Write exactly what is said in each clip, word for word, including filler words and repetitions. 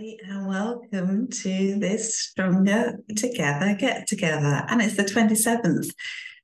everybody, and welcome to this Stronger Together Get Together. And it's the twenty-seventh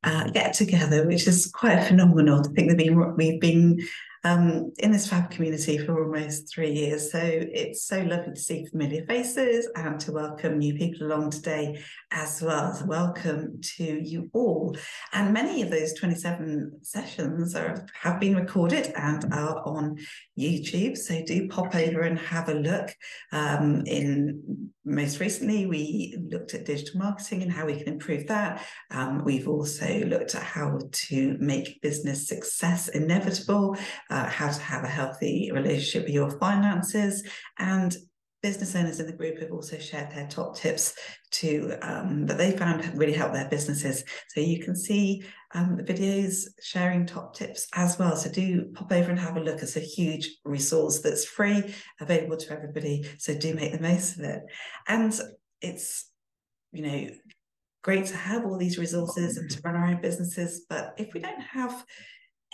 uh, Get Together, which is quite phenomenal to think that we've been um, in this fab community for almost three years. So it's so lovely to see familiar faces and to welcome new people along today as well. So welcome to you all. And many of those twenty-seven sessions are, have been recorded and are on YouTube, so do pop over and have a look. Um, in most recently, we looked at digital marketing and how we can improve that. Um, we've also looked at how to make business success inevitable, uh, how to have a healthy relationship with your finances, and business owners in the group have also shared their top tips to um, that they found really help their businesses. So you can see um, the videos sharing top tips as well. So do pop over and have a look. It's a huge resource that's free, available to everybody. So do make the most of it. And it's, you know, great to have all these resources and to run our own businesses. But if we don't have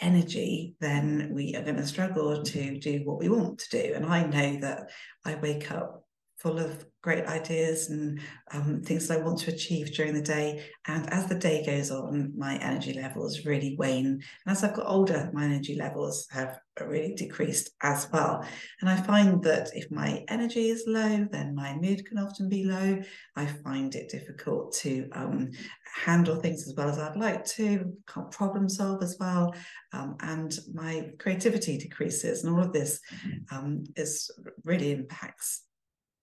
energy, then we are going to struggle to do what we want to do. And I know that I wake up full of great ideas and um, things that I want to achieve during the day, and as the day goes on, my energy levels really wane, and as I've got older, my energy levels have really decreased as well. And I find that if my energy is low, then my mood can often be low. I find it difficult to um, handle things as well as I'd like to, can't problem solve as well, um, and my creativity decreases, and all of this um, is really impacts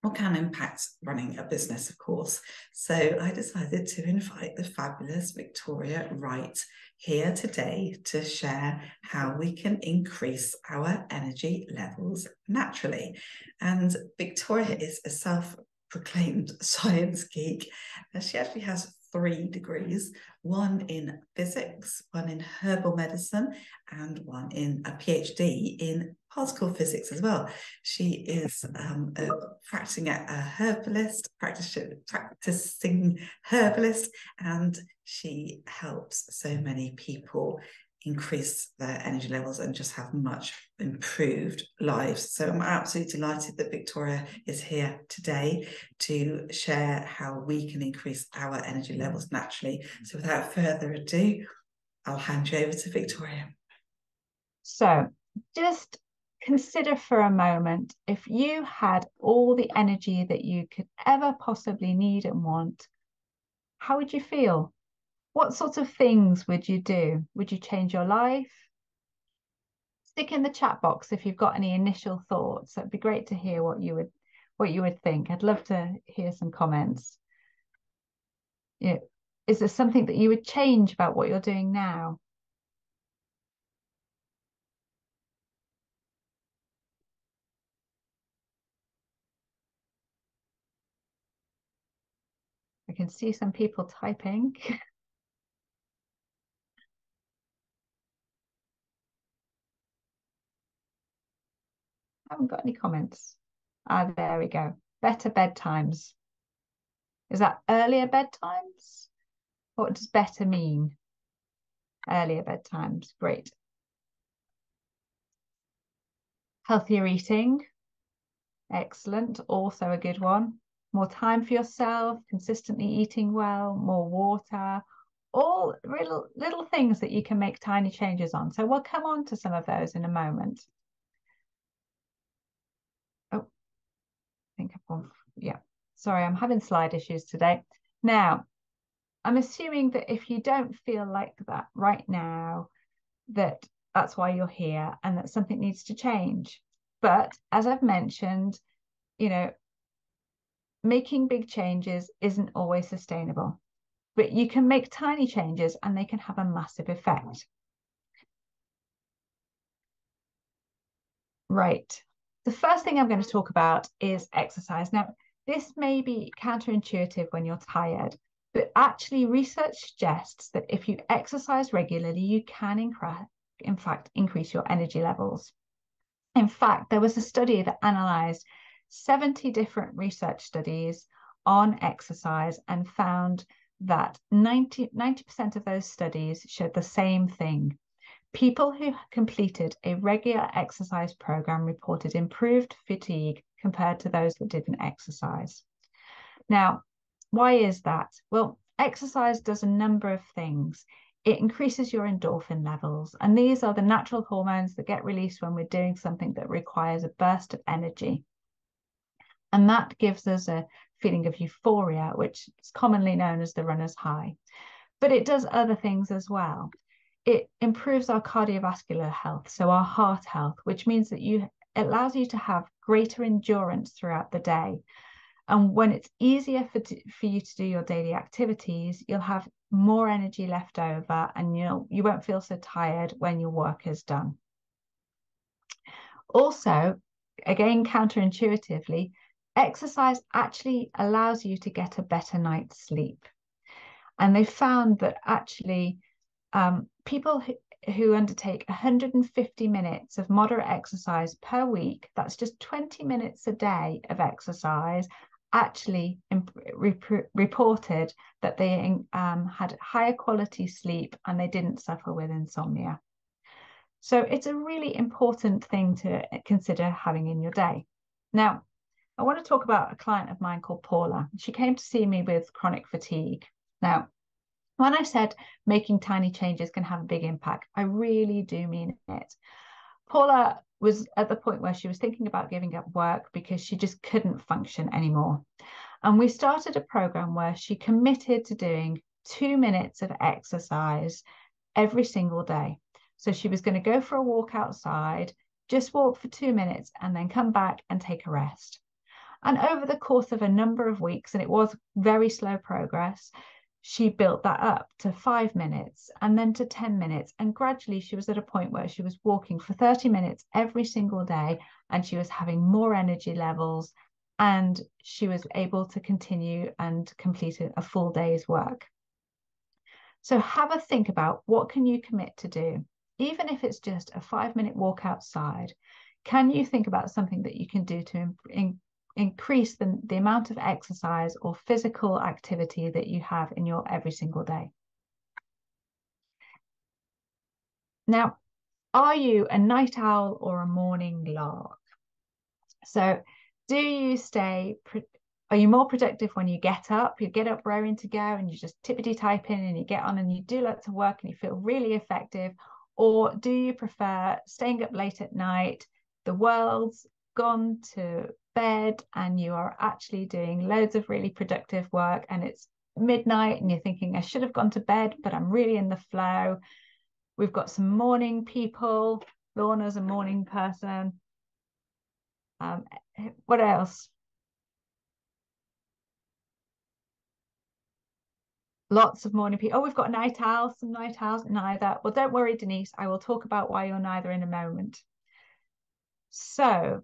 or can impact running a business, of course. So I decided to invite the fabulous Victoria Wright here today to share how we can increase our energy levels naturally. And Victoria is a self-proclaimed science geek. She actually has three degrees, one in physics, one in herbal medicine, and one in a PhD in particle physics as well. She is um, a practicing a herbalist, practicing herbalist, and she helps so many people increase their energy levels and just have much improved lives. So I'm absolutely delighted that Victoria is here today to share how we can increase our energy levels naturally. So without further ado, I'll hand you over to Victoria. So just consider for a moment, if you had all the energy that you could ever possibly need and want, how would you feel? What sort of things would you do? Would you change your life? Stick in the chat box if you've got any initial thoughts. It'd be great to hear what you would what you would think. I'd love to hear some comments. Yeah. Is there something that you would change about what you're doing now? I can see some people typing. I haven't got any comments. Ah, there we go. Better bedtimes. Is that earlier bedtimes? What does better mean? Earlier bedtimes. Great. Healthier eating. Excellent. Also a good one. More time for yourself, consistently eating well, more water. All little, little things that you can make tiny changes on. So we'll come on to some of those in a moment. I think I've gone, yeah, sorry, I'm having slide issues today. Now, I'm assuming that if you don't feel like that right now, that that's why you're here and that something needs to change. But as I've mentioned, you know, making big changes isn't always sustainable, but you can make tiny changes and they can have a massive effect. Right. The first thing I'm going to talk about is exercise. Now, this may be counterintuitive when you're tired, but actually research suggests that if you exercise regularly, you can, in fact, increase your energy levels. In fact, there was a study that analysed seventy different research studies on exercise and found that ninety percent of those studies showed the same thing. People who completed a regular exercise program reported improved fatigue compared to those that didn't exercise. Now, why is that? Well, exercise does a number of things. It increases your endorphin levels, and these are the natural hormones that get released when we're doing something that requires a burst of energy. And that gives us a feeling of euphoria, which is commonly known as the runner's high. But it does other things as well. It improves our cardiovascular health, so our heart health, which means that you it allows you to have greater endurance throughout the day. And when it's easier for, for you to do your daily activities, you'll have more energy left over, and you'll, you won't feel so tired when your work is done. Also, again, counterintuitively, exercise actually allows you to get a better night's sleep. And they found that actually um, people who, who undertake one hundred fifty minutes of moderate exercise per week, that's just twenty minutes a day of exercise, actually reported that they um, had higher quality sleep and they didn't suffer with insomnia. So it's a really important thing to consider having in your day. Now, I want to talk about a client of mine called Paula. She came to see me with chronic fatigue. Now, when I said making tiny changes can have a big impact, I really do mean it. Paula was at the point where she was thinking about giving up work because she just couldn't function anymore. And we started a program where she committed to doing two minutes of exercise every single day. So she was going to go for a walk outside, just walk for two minutes and then come back and take a rest. And over the course of a number of weeks, and it was very slow progress, she built that up to five minutes and then to ten minutes. And gradually she was at a point where she was walking for thirty minutes every single day, and she was having more energy levels, and she was able to continue and complete a full day's work. So have a think about what can you commit to do, even if it's just a five minute walk outside. Can you think about something that you can do to improve? Increase the, the amount of exercise or physical activity that you have in your every single day. Now, are you a night owl or a morning lark? So do you stay, are you more productive when you get up? You get up raring to go and you just tippity type in and you get on and you do lots of work and you feel really effective? Or do you prefer staying up late at night, the world's gone to bed and you are actually doing loads of really productive work and it's midnight and you're thinking, I should have gone to bed, but I'm really in the flow? We've got some morning people. Lorna's a morning person. Um, what else? Lots of morning people. Oh, we've got night owls, some night owls, neither. Well, don't worry, Denise, I will talk about why you're neither in a moment. So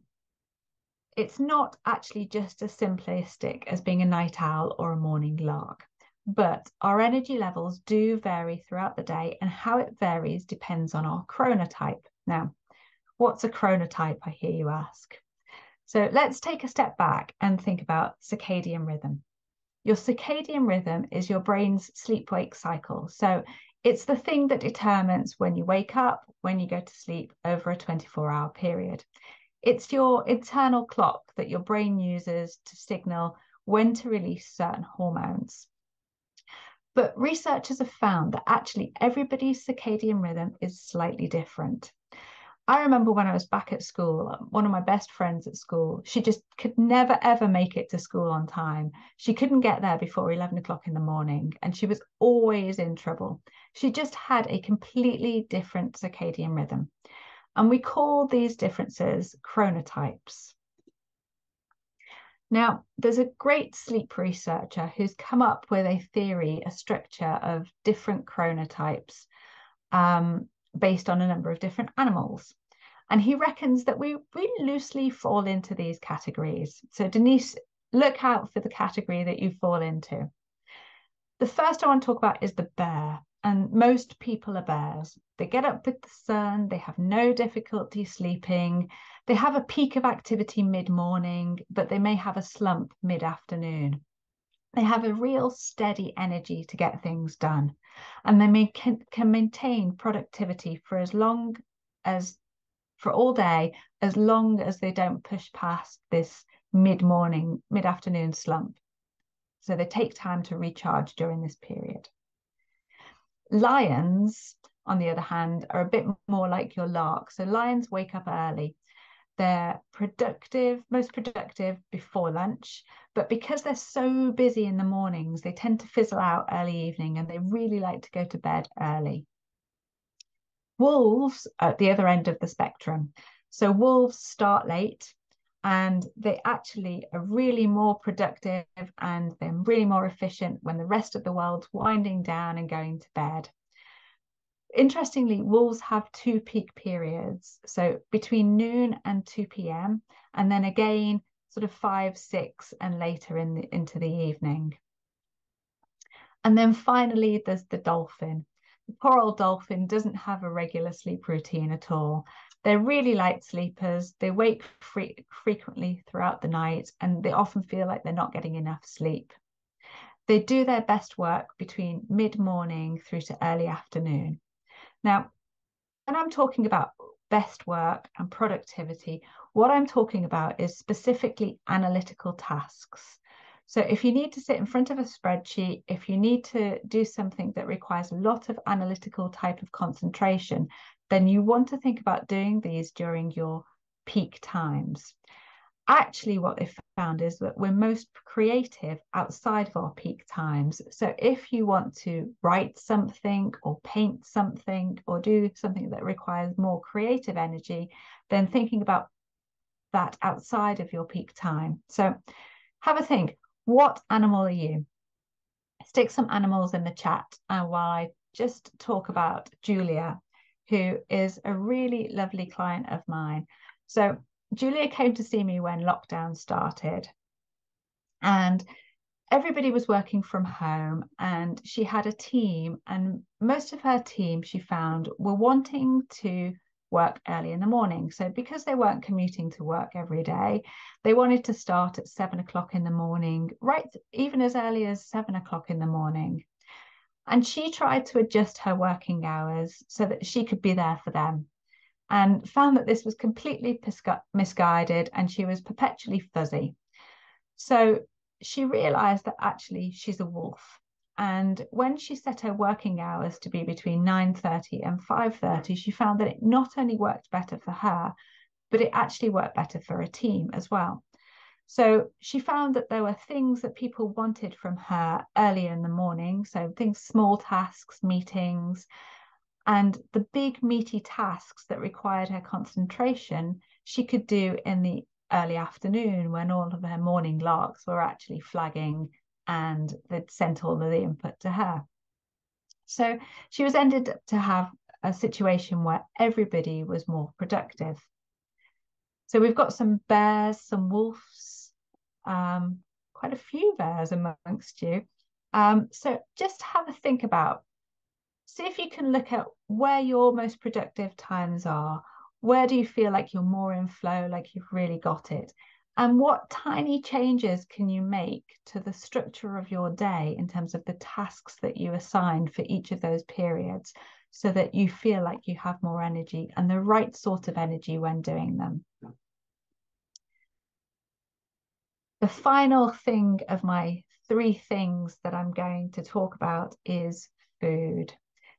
it's not actually just as simplistic as being a night owl or a morning lark, but our energy levels do vary throughout the day, and how it varies depends on our chronotype. Now, what's a chronotype, I hear you ask? So let's take a step back and think about circadian rhythm. Your circadian rhythm is your brain's sleep-wake cycle. So it's the thing that determines when you wake up, when you go to sleep over a twenty-four hour period. It's your internal clock that your brain uses to signal when to release certain hormones. But researchers have found that actually everybody's circadian rhythm is slightly different. I remember when I was back at school, one of my best friends at school, she just could never ever make it to school on time. She couldn't get there before eleven o'clock in the morning, and she was always in trouble. She just had a completely different circadian rhythm. And we call these differences chronotypes. Now, there's a great sleep researcher who's come up with a theory, a structure of different chronotypes um, based on a number of different animals. And he reckons that we, we loosely fall into these categories. So Denise, look out for the category that you fall into. The first I want to talk about is the bear. And most people are bears. They get up with the sun, they have no difficulty sleeping, they have a peak of activity mid-morning, but they may have a slump mid-afternoon. They have a real steady energy to get things done, and they may, can, can maintain productivity for as long as for all day, as long as they don't push past this mid-morning, mid-afternoon slump. So they take time to recharge during this period. Lions, on the other hand, are a bit more like your lark. So lions wake up early. They're productive, most productive before lunch, but because they're so busy in the mornings, they tend to fizzle out early evening, and they really like to go to bed early. Wolves are at the other end of the spectrum. So wolves start late, and they actually are really more productive, and they're really more efficient when the rest of the world's winding down and going to bed. Interestingly, wolves have two peak periods, so between noon and two p m, and then again sort of five, six, and later in the, into the evening. And then finally, there's the dolphin. The poor old dolphin doesn't have a regular sleep routine at all. They're really light sleepers. They wake free, frequently throughout the night, and they often feel like they're not getting enough sleep. They do their best work between mid-morning through to early afternoon. Now, when I'm talking about best work and productivity, what I'm talking about is specifically analytical tasks. So if you need to sit in front of a spreadsheet, if you need to do something that requires a lot of analytical type of concentration, then you want to think about doing these during your peak times. Actually, what they've found is that we're most creative outside of our peak times. So if you want to write something or paint something or do something that requires more creative energy, then thinking about that outside of your peak time. So have a think. What animal are you? Stick some animals in the chat uh, while I just talk about Julia, who is a really lovely client of mine. So Julia came to see me when lockdown started, and everybody was working from home, and she had a team, and most of her team, she found, were wanting to work early in the morning. So because they weren't commuting to work every day, they wanted to start at seven o'clock in the morning, right, even as early as seven o'clock in the morning. And she tried to adjust her working hours so that she could be there for them, and found that this was completely misguided, and she was perpetually fuzzy. So she realized that actually she's a wolf. And when she set her working hours to be between nine thirty and five thirty, she found that it not only worked better for her, but it actually worked better for a team as well. So she found that there were things that people wanted from her early in the morning, so things, small tasks, meetings, and the big meaty tasks that required her concentration, she could do in the early afternoon when all of her morning larks were actually flagging and they'd sent all of the input to her. So she was ended up to have a situation where everybody was more productive. So we've got some bears, some wolves, um, quite a few bears amongst you. Um, so just have a think about, see if you can look at where your most productive times are. Where do you feel like you're more in flow, like you've really got it? And what tiny changes can you make to the structure of your day in terms of the tasks that you assign for each of those periods, so that you feel like you have more energy and the right sort of energy when doing them? The final thing of my three things that I'm going to talk about is food.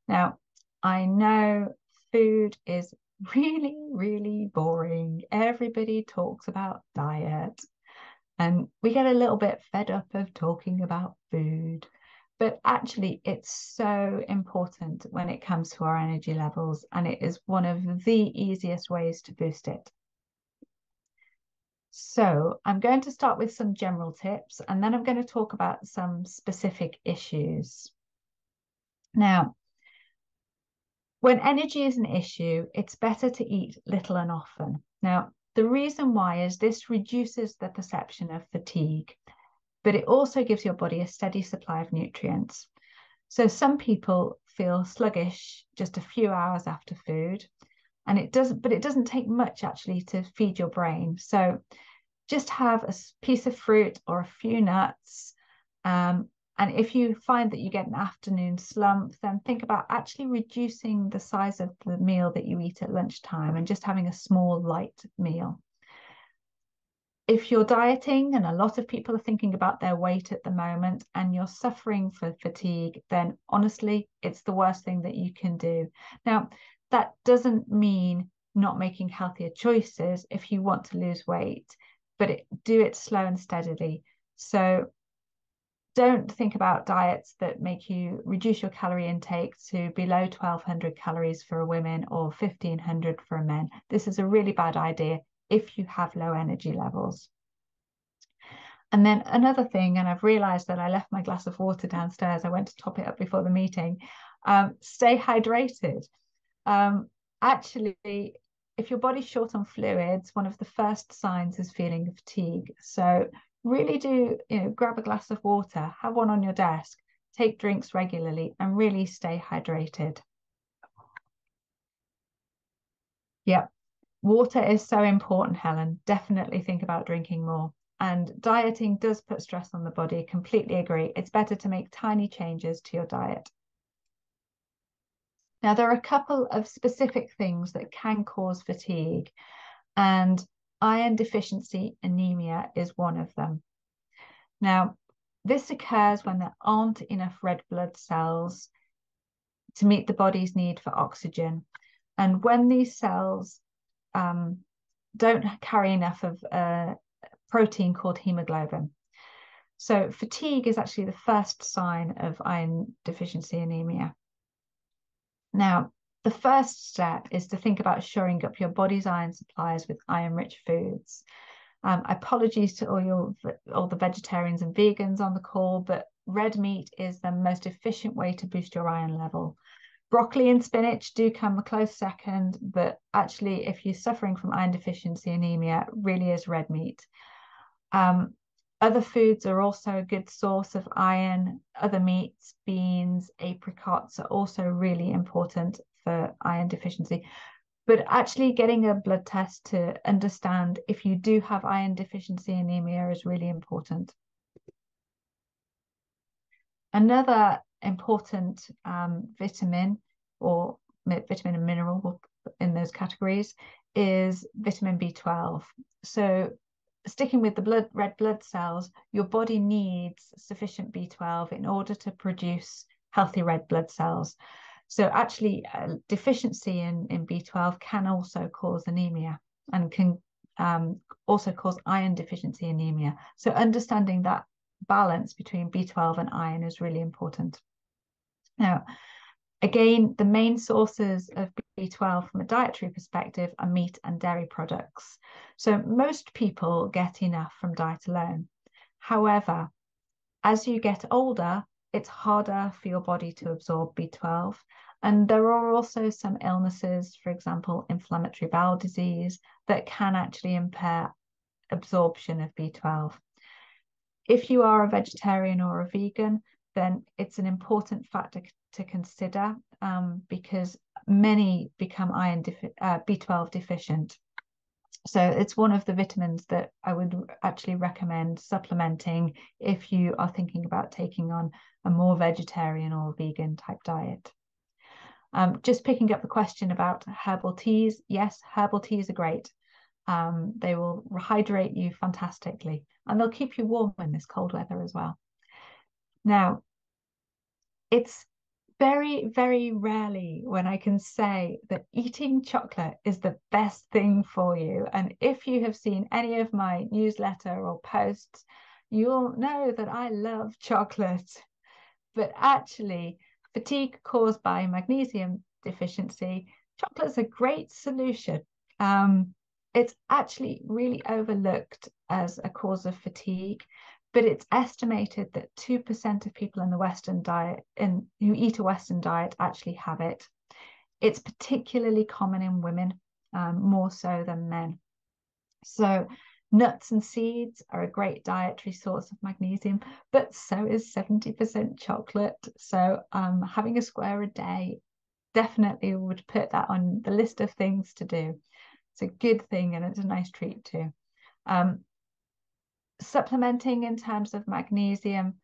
Now, I know food is really, really boring. Everybody talks about diet, and we get a little bit fed up of talking about food. But actually, it's so important when it comes to our energy levels, and it is one of the easiest ways to boost it. So I'm going to start with some general tips, and then I'm going to talk about some specific issues. Now, when energy is an issue, it's better to eat little and often. Now, the reason why is this reduces the perception of fatigue, but it also gives your body a steady supply of nutrients. So some people feel sluggish just a few hours after food, and it doesn't, but it doesn't take much actually to feed your brain. So just have a piece of fruit or a few nuts, um, And if you find that you get an afternoon slump, then think about actually reducing the size of the meal that you eat at lunchtime and just having a small, light meal. If you're dieting, and a lot of people are thinking about their weight at the moment, and you're suffering from fatigue, then honestly, it's the worst thing that you can do. Now, that doesn't mean not making healthier choices if you want to lose weight, but it, do it slow and steadily. So don't think about diets that make you reduce your calorie intake to below twelve hundred calories for women or fifteen hundred for men. This is a really bad idea if you have low energy levels. And then another thing, and I've realized that I left my glass of water downstairs. I went to top it up before the meeting. Um, stay hydrated. Um, actually, if your body's short on fluids, one of the first signs is feeling fatigue. So really do, you know, grab a glass of water, have one on your desk, take drinks regularly, and really stay hydrated. Yep. Water is so important, Helen. Definitely think about drinking more. And dieting does put stress on the body. Completely agree. It's better to make tiny changes to your diet. Now, there are a couple of specific things that can cause fatigue, and iron deficiency anemia is one of them. Now, this occurs when there aren't enough red blood cells to meet the body's need for oxygen. And when these cells Um, don't carry enough of a protein called hemoglobin. So fatigue is actually the first sign of iron deficiency anemia. Now, the first step is to think about shoring up your body's iron supplies with iron-rich foods. Um, apologies to all, your, all the vegetarians and vegans on the call, but red meat is the most efficient way to boost your iron level. Broccoli and spinach do come a close second, but actually if you're suffering from iron deficiency anemia, it really is red meat. Um, other foods are also a good source of iron. Other meats, beans, apricots are also really important for iron deficiency. But actually getting a blood test to understand if you do have iron deficiency anemia is really important. Another important um, vitamin or vitamin and mineral in those categories is vitamin B twelve. So sticking with the blood, red blood cells, your body needs sufficient B twelve in order to produce healthy red blood cells. So actually uh, deficiency in, in B twelve can also cause anemia and can um, also cause iron deficiency anemia. So understanding that balance between B twelve and iron is really important. Now, again, the main sources of B twelve from a dietary perspective are meat and dairy products. So most people get enough from diet alone. However, as you get older, it's harder for your body to absorb B twelve. And there are also some illnesses, for example, inflammatory bowel disease, that can actually impair absorption of B twelve. If you are a vegetarian or a vegan, then it's an important factor to consider um, because many become iron uh, B twelve deficient. So it's one of the vitamins that I would actually recommend supplementing if you are thinking about taking on a more vegetarian or vegan type diet. Um, just picking up the question about herbal teas, yes, herbal teas are great. Um, they will rehydrate you fantastically, and they'll keep you warm in this cold weather as well. Now, it's very, very rarely when I can say that eating chocolate is the best thing for you. And if you have seen any of my newsletter or posts, you'll know that I love chocolate. But actually, fatigue caused by magnesium deficiency, chocolate's a great solution. Um, It's actually really overlooked as a cause of fatigue, but it's estimated that two percent of people in the Western diet in, who eat a Western diet actually have it. It's particularly common in women, um, more so than men. So nuts and seeds are a great dietary source of magnesium, but so is seventy percent chocolate. So um, having a square a day definitely would put that on the list of things to do. It's a good thing, and it's a nice treat too. Um, supplementing in terms of magnesium,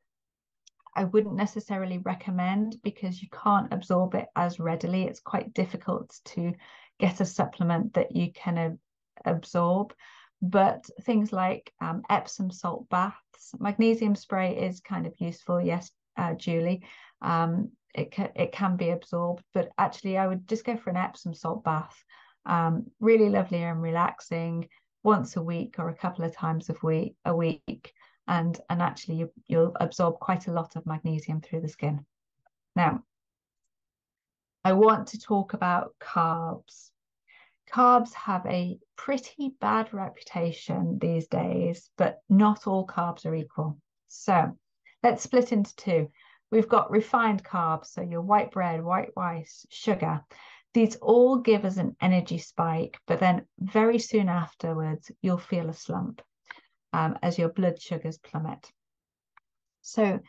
I wouldn't necessarily recommend, because you can't absorb it as readily. It's quite difficult to get a supplement that you can ab absorb. But things like um, Epsom salt baths, magnesium spray is kind of useful. Yes, uh, Julie, um, it, ca it can be absorbed, but actually I would just go for an Epsom salt bath. Um, really lovely and relaxing, once a week or a couple of times of week, a week. And, and actually you, you'll absorb quite a lot of magnesium through the skin. Now, I want to talk about carbs. Carbs have a pretty bad reputation these days, but not all carbs are equal. So let's split into two. We've got refined carbs, so your white bread, white rice, sugar. These all give us an energy spike, but then very soon afterwards, you'll feel a slump um, as your blood sugars plummet. So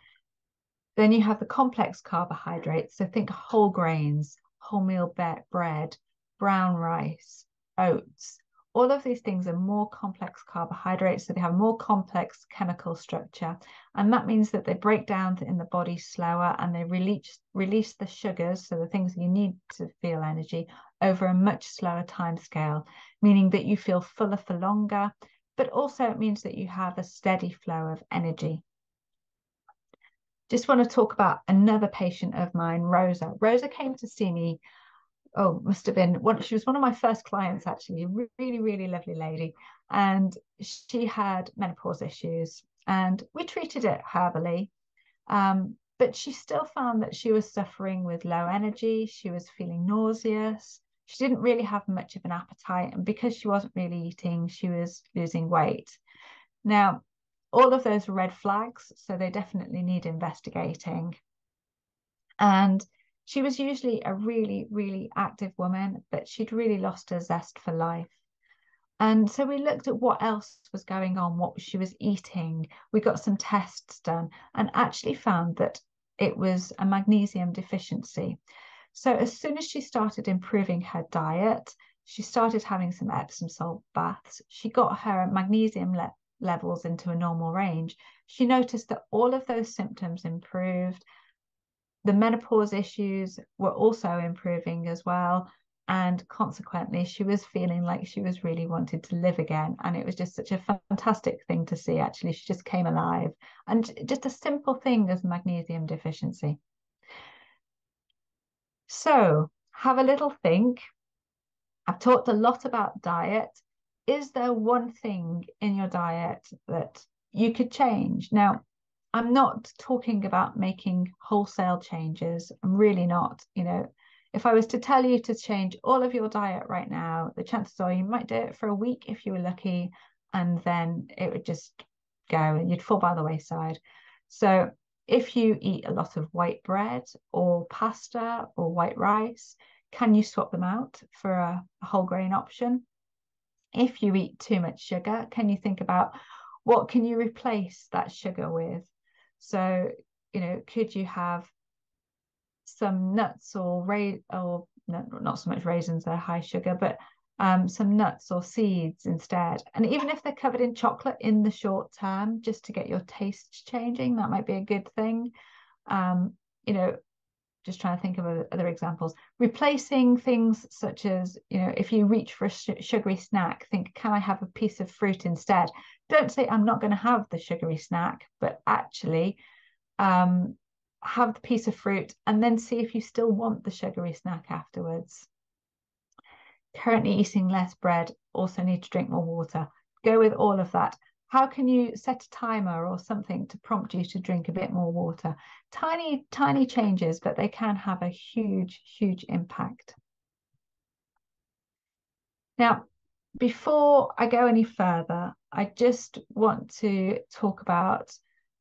then you have the complex carbohydrates. So think whole grains, wholemeal bread, brown rice, oats. All of these things are more complex carbohydrates, so they have a more complex chemical structure, and that means that they break down in the body slower, and they release release the sugars, so the things you need to feel energy, over a much slower time scale, meaning that you feel fuller for longer, but also it means that you have a steady flow of energy. Just want to talk about another patient of mine, Rosa. Rosa came to see me. Oh, must have been one. She was one of my first clients, actually, really, really lovely lady. And she had menopause issues, and we treated it herbally. Um, but she still found that she was suffering with low energy. She was feeling nauseous. She didn't really have much of an appetite. And because she wasn't really eating, she was losing weight. Now, all of those are red flags, so they definitely need investigating. And she was usually a really, really active woman, but she'd really lost her zest for life. And so we looked at what else was going on, what she was eating. We got some tests done and actually found that it was a magnesium deficiency. So as soon as she started improving her diet, she started having some Epsom salt baths. She got her magnesium le- levels into a normal range. She noticed that all of those symptoms improved. The menopause issues were also improving as well. And consequently, she was feeling like she was really wanted to live again. And it was just such a fantastic thing to see, actually. She just came alive. And just a simple thing as magnesium deficiency. So have a little think. I've talked a lot about diet. Is there one thing in your diet that you could change? Now, I'm not talking about making wholesale changes. I'm really not. You know, if I was to tell you to change all of your diet right now, the chances are you might do it for a week if you were lucky, and then it would just go and you'd fall by the wayside. So if you eat a lot of white bread or pasta or white rice, can you swap them out for a whole grain option? If you eat too much sugar, can you think about what can you replace that sugar with? So, you know, could you have some nuts or, ra or no, not so much raisins, they're high sugar, but um, some nuts or seeds instead? And even if they're covered in chocolate in the short term, just to get your taste changing, that might be a good thing. Um, you know, just trying to think of other examples. Replacing things such as, you know, if you reach for a sh sugary snack, think, can I have a piece of fruit instead? Don't say, I'm not going to have the sugary snack, but actually um, have the piece of fruit and then see if you still want the sugary snack afterwards. Currently eating less bread, also need to drink more water. Go with all of that. How can you set a timer or something to prompt you to drink a bit more water? Tiny, tiny changes, but they can have a huge, huge impact. Now, before I go any further, I just want to talk about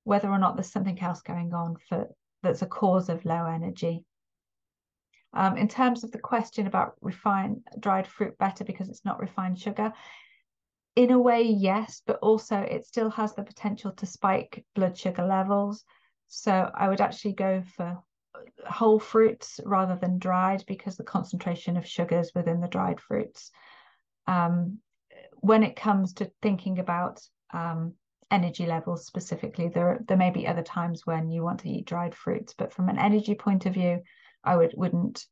whether or not there's something else going on for, that's a cause of low energy. Um, in terms of the question about refined dried fruit better because it's not refined sugar, in a way, yes, but also it still has the potential to spike blood sugar levels. So I would actually go for whole fruits rather than dried because the concentration of sugars within the dried fruits. Um, when it comes to thinking about um, energy levels specifically. There, there may be other times when you want to eat dried fruits, but from an energy point of view, I would, wouldn't.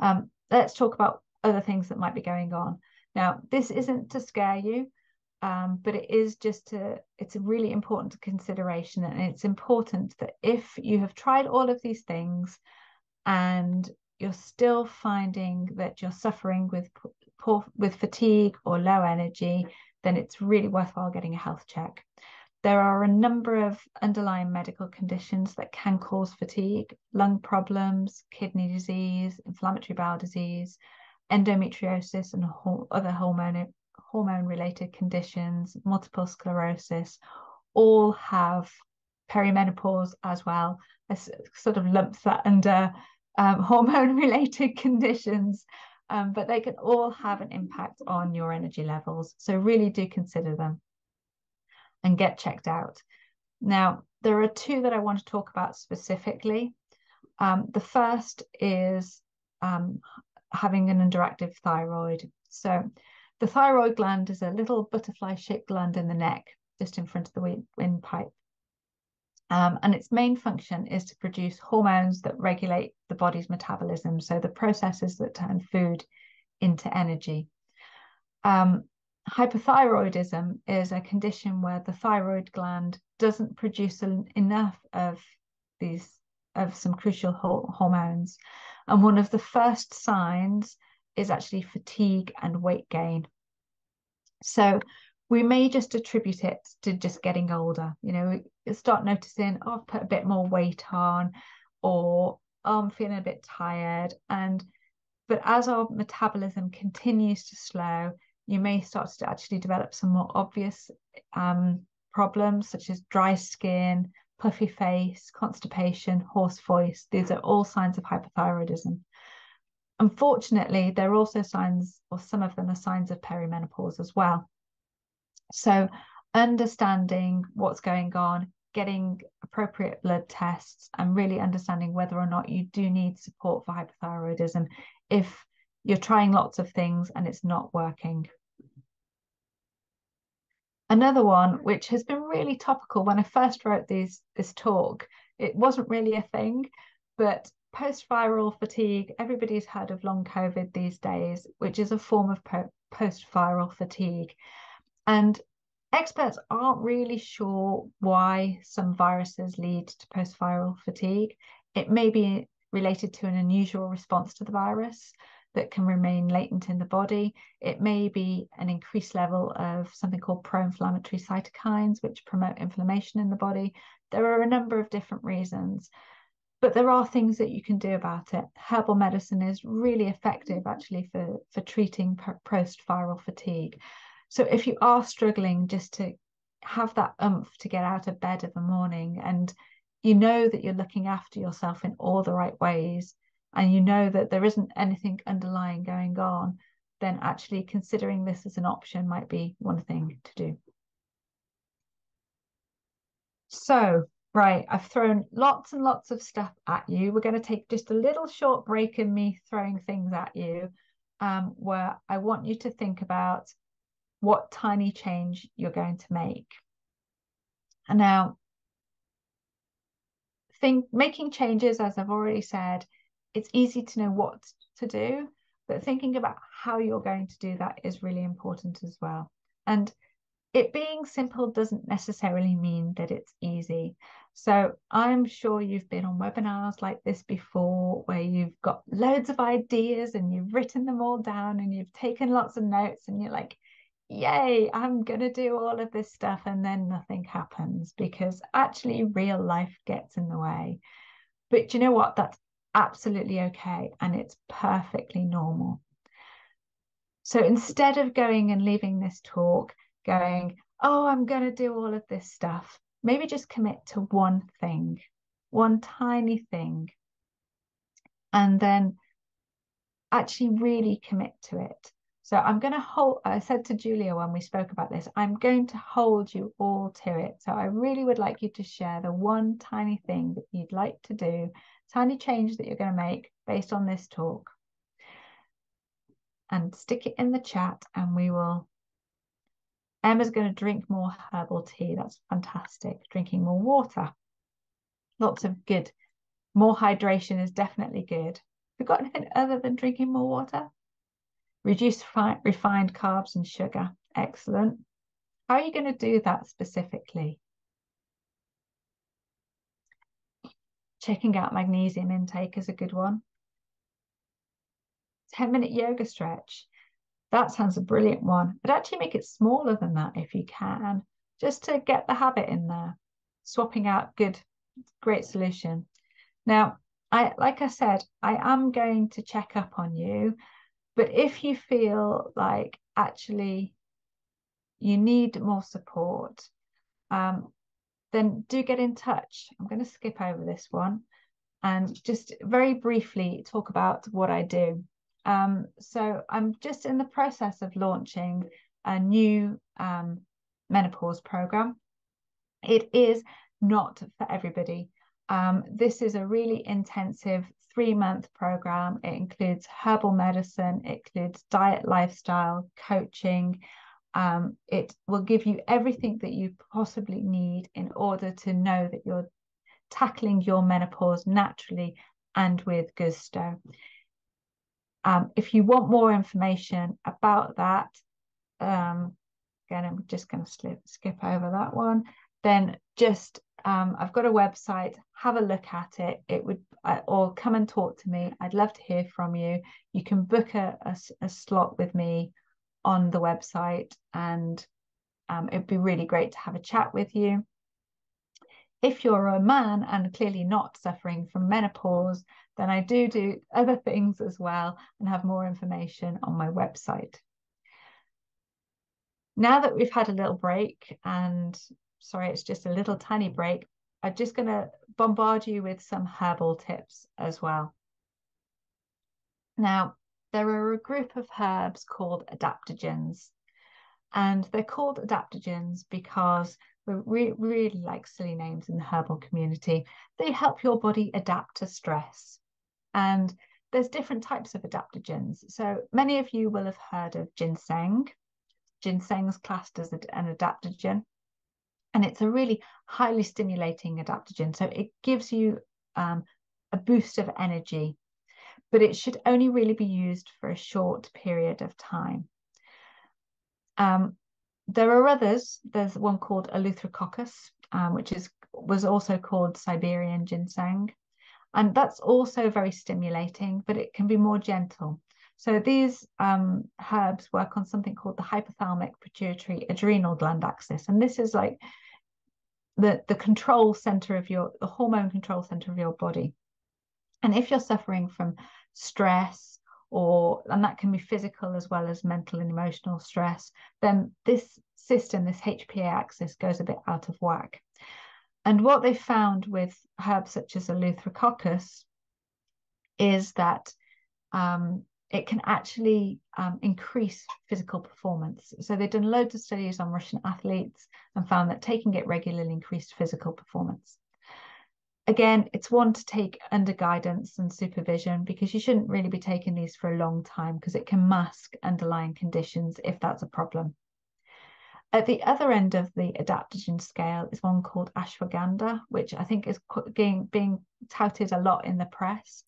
Um, let's talk about other things that might be going on. Now, this isn't to scare you, um, but it is just to, it's a really important consideration. And it's important that if you have tried all of these things and you're still finding that you're suffering with poor, with fatigue or low energy, then it's really worthwhile getting a health check. There are a number of underlying medical conditions that can cause fatigue: lung problems, kidney disease, inflammatory bowel disease, endometriosis and other hormone hormone related conditions, multiple sclerosis, all have perimenopause as well. I sort of lumps that under um, hormone related conditions, um, but they can all have an impact on your energy levels. So really do consider them and get checked out. Now, there are two that I want to talk about specifically. Um, the first is um, having an underactive thyroid. So the thyroid gland is a little butterfly-shaped gland in the neck, just in front of the windpipe. Um, and its main function is to produce hormones that regulate the body's metabolism, so the processes that turn food into energy. Um, hypothyroidism is a condition where the thyroid gland doesn't produce enough of these of some crucial hormones. And one of the first signs is actually fatigue and weight gain. So we may just attribute it to just getting older. You know, we start noticing, oh, I've put a bit more weight on, or oh, I'm feeling a bit tired. And, but as our metabolism continues to slow, you may start to actually develop some more obvious um, problems, such as dry skin, puffy face, constipation, hoarse voice. These are all signs of hypothyroidism. Unfortunately, there are also signs, or some of them are signs of perimenopause as well. So understanding what's going on, getting appropriate blood tests, and really understanding whether or not you do need support for hypothyroidism if you're trying lots of things and it's not working. Another one, which has been really topical when I first wrote these, this talk, it wasn't really a thing, but post-viral fatigue. Everybody's heard of long COVID these days, which is a form of po post-viral fatigue. And experts aren't really sure why some viruses lead to post-viral fatigue. It may be related to an unusual response to the virus that can remain latent in the body. It may be an increased level of something called pro-inflammatory cytokines, which promote inflammation in the body. There are a number of different reasons, but there are things that you can do about it. Herbal medicine is really effective actually for, for treating post-viral fatigue. So if you are struggling just to have that oomph to get out of bed in the morning, and you know that you're looking after yourself in all the right ways, and you know that there isn't anything underlying going on, then actually considering this as an option might be one thing to do. So, right, I've thrown lots and lots of stuff at you. We're going to take just a little short break in me throwing things at you, um, where I want you to think about what tiny change you're going to make. And now, think, making changes, as I've already said, it's easy to know what to do, but thinking about how you're going to do that is really important as well. And it being simple doesn't necessarily mean that it's easy. So I'm sure you've been on webinars like this before, where you've got loads of ideas and you've written them all down and you've taken lots of notes and you're like, yay, I'm going to do all of this stuff. And then nothing happens because actually real life gets in the way. But you know what? That's absolutely okay, and it's perfectly normal. So instead of going and leaving this talk going, oh, I'm going to do all of this stuff, maybe just commit to one thing, one tiny thing, and then actually really commit to it. So I'm going to hold, I said to Julia when we spoke about this, I'm going to hold you all to it. So I really would like you to share the one tiny thing that you'd like to do, tiny change that you're going to make based on this talk, and stick it in the chat and we will Emma's going to drink more herbal tea. That's fantastic. Drinking more water. Lots of good. More hydration is definitely good. We've got anything other than drinking more water? Reduce refined carbs and sugar. Excellent. How are you going to do that specifically? Checking out magnesium intake is a good one. ten minute yoga stretch. That sounds a brilliant one. But actually make it smaller than that if you can, just to get the habit in there. Swapping out good, great solution. Now, I like I said, I am going to check up on you. But if you feel like actually you need more support, um, then do get in touch. I'm going to skip over this one and just very briefly talk about what I do. Um, so I'm just in the process of launching a new um, menopause program. It is not for everybody. Um, this is a really intensive three month program. It includes herbal medicine, it includes diet, lifestyle, coaching. Um, it will give you everything that you possibly need in order to know that you're tackling your menopause naturally and with gusto. Um, if you want more information about that, um, again, I'm just going to slip, skip over that one, then just Um, I've got a website, have a look at it. It would, or come and talk to me. I'd love to hear from you. You can book a, a, a slot with me on the website, and um, it'd be really great to have a chat with you. If you're a man and clearly not suffering from menopause, then I do do other things as well and have more information on my website. Now that we've had a little break, and sorry, it's just a little tiny break, I'm just going to bombard you with some herbal tips as well. Now, there are a group of herbs called adaptogens, and they're called adaptogens because we really like silly names in the herbal community. They help your body adapt to stress, and there's different types of adaptogens. So many of you will have heard of ginseng. Ginseng's classed as an adaptogen. And it's a really highly stimulating adaptogen. So it gives you um, a boost of energy, but it should only really be used for a short period of time. Um, there are others. There's one called Eleutherococcus, um, which is was also called Siberian ginseng. And that's also very stimulating, but it can be more gentle. So these um, herbs work on something called the hypothalamic pituitary adrenal gland axis. And this is like the, the control center of your, the hormone control center of your body. And if you're suffering from stress, or, and that can be physical as well as mental and emotional stress, then this system, this H P A axis, goes a bit out of whack. And what they found with herbs such as Eleutherococcus is that um, it can actually um, increase physical performance. So they've done loads of studies on Russian athletes and found that taking it regularly increased physical performance. Again, it's one to take under guidance and supervision, because you shouldn't really be taking these for a long time, because it can mask underlying conditions if that's a problem. At the other end of the adaptogen scale is one called ashwagandha, which I think is being, being touted a lot in the press.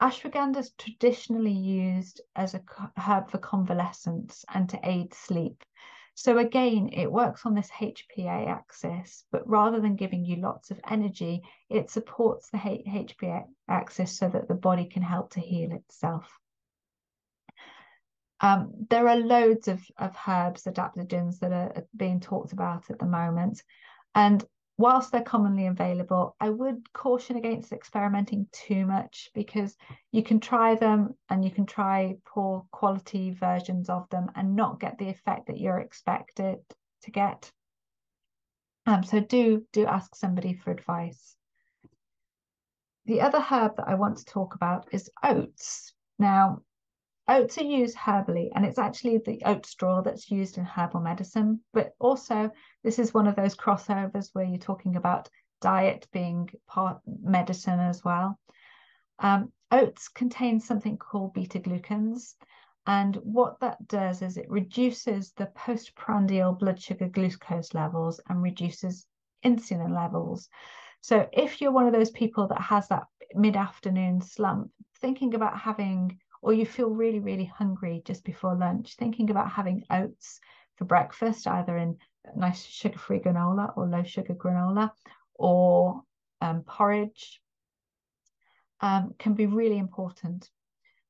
Ashwagandha is traditionally used as a herb for convalescence and to aid sleep. So again, it works on this H P A axis, but rather than giving you lots of energy, it supports the H P A axis so that the body can help to heal itself. Um, there are loads of, of herbs, adaptogens that are being talked about at the moment. And whilst they're commonly available, I would caution against experimenting too much, because you can try them and you can try poor quality versions of them and not get the effect that you're expected to get. Um, so do, do ask somebody for advice. The other herb that I want to talk about is oats. Now, oats are used herbally, and it's actually the oat straw that's used in herbal medicine. But also, this is one of those crossovers where you're talking about diet being part medicine as well. Um, oats contain something called beta-glucans, And what that does is it reduces the postprandial blood sugar glucose levels and reduces insulin levels. So if you're one of those people that has that mid-afternoon slump, thinking about having, or you feel really, really hungry just before lunch, thinking about having oats for breakfast, either in nice sugar-free granola or low-sugar granola, or um, porridge, um, can be really important.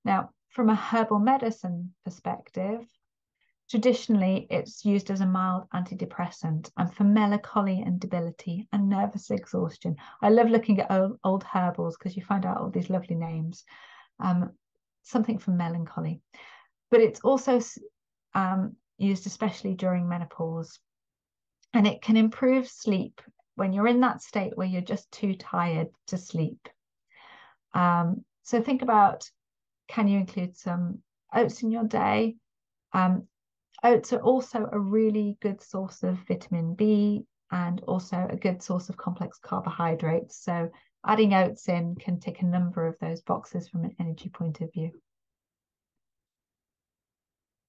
Now, from a herbal medicine perspective, traditionally it's used as a mild antidepressant and for melancholy and debility and nervous exhaustion. I love looking at old, old herbals because you find out all these lovely names. Um, something for melancholy, but it's also um, used especially during menopause, and it can improve sleep when you're in that state where you're just too tired to sleep. Um, so think about, can you include some oats in your day? Um, oats are also a really good source of vitamin B and also a good source of complex carbohydrates. So adding oats in can tick a number of those boxes from an energy point of view.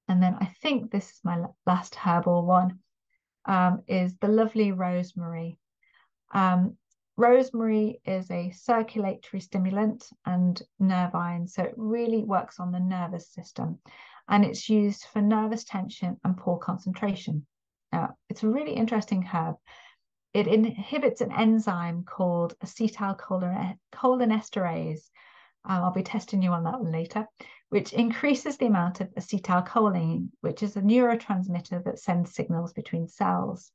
And then I think this is my last herbal one, um, is the lovely rosemary. Um, Rosemary is a circulatory stimulant and nervine, so it really works on the nervous system, and it's used for nervous tension and poor concentration. Now, it's a really interesting herb. It inhibits an enzyme called acetylcholinesterase. Um, I'll be testing you on that one later, which increases the amount of acetylcholine, which is a neurotransmitter that sends signals between cells.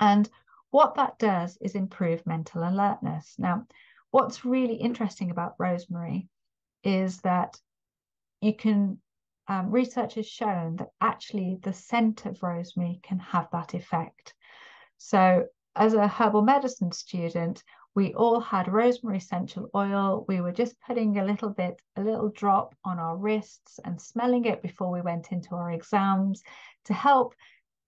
And what that does is improve mental alertness. Now, what's really interesting about rosemary is that you can, um, research has shown that actually the scent of rosemary can have that effect. So as a herbal medicine student, we all had rosemary essential oil. We were just putting a little bit, a little drop on our wrists and smelling it before we went into our exams to help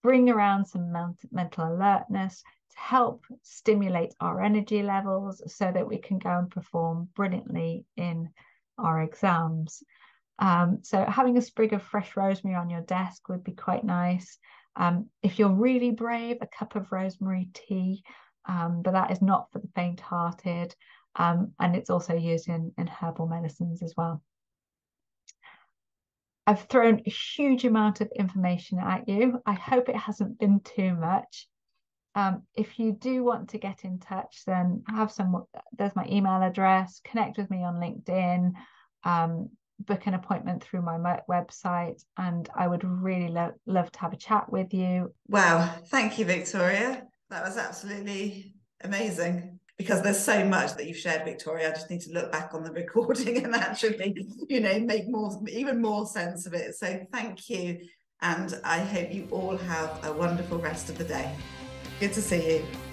bring around some mental alertness, to help stimulate our energy levels so that we can go and perform brilliantly in our exams. Um, so having a sprig of fresh rosemary on your desk would be quite nice. Um, if you're really brave, a cup of rosemary tea, um, but that is not for the faint-hearted, um, and it's also used in, in herbal medicines as well. I've thrown a huge amount of information at you. I hope it hasn't been too much. Um, if you do want to get in touch, then have some, there's my email address, connect with me on LinkedIn, um, book an appointment through my website, and I would really lo love to have a chat with you. Wow, thank you, Victoria. That was absolutely amazing, because there's so much that you've shared, Victoria. I just need to look back on the recording and actually, you know, make more, even more sense of it. So thank you, and I hope you all have a wonderful rest of the day. Good to see you.